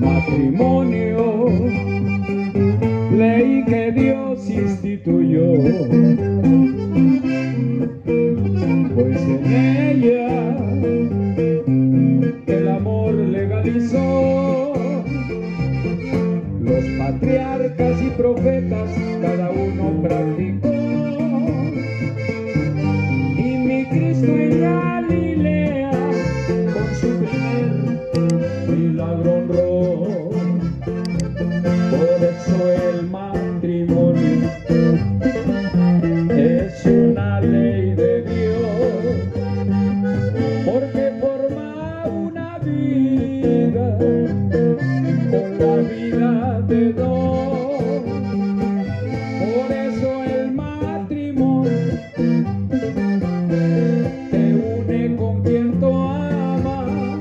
Matrimonio, ley que Dios instituyó, pues en ella el amor legalizó. Los patriarcas y profetas cada uno practicó, y mi Cristo en Galilea con su primer milagro honró. Por eso el matrimonio es una ley de Dios, porque forma una vida con la vida de dos. Por eso el matrimonio te une con quien tú amas,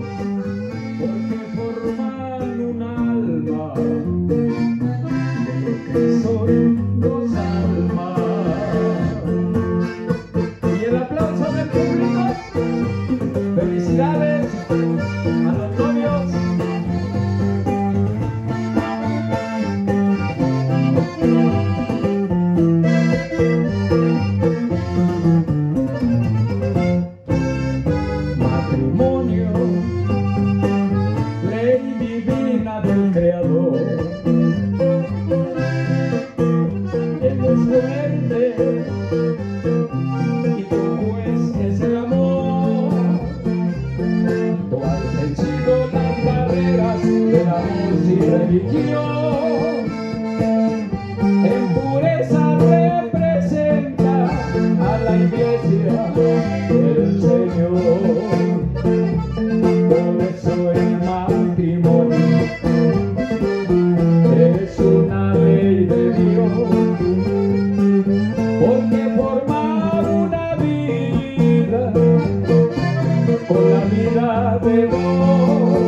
porque forman un alma. Son dos almas. Y el aplauso del público. Felicidades a los novios. Matrimonio, ley divina del Creador. Y como es el amor, tú has vencido las barreras del amor sin religión. En pureza representa a la iglesia del Señor. Por eso el matrimonio es una ley de Dios, porque forma una vida con la vida de dos.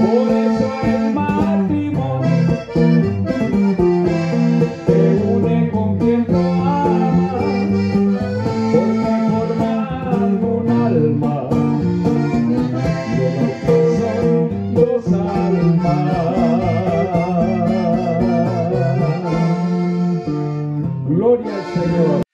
Por eso el matrimonio te une con quien tú amas, porque forman un alma, porque son dos almas. Gloria al Señor.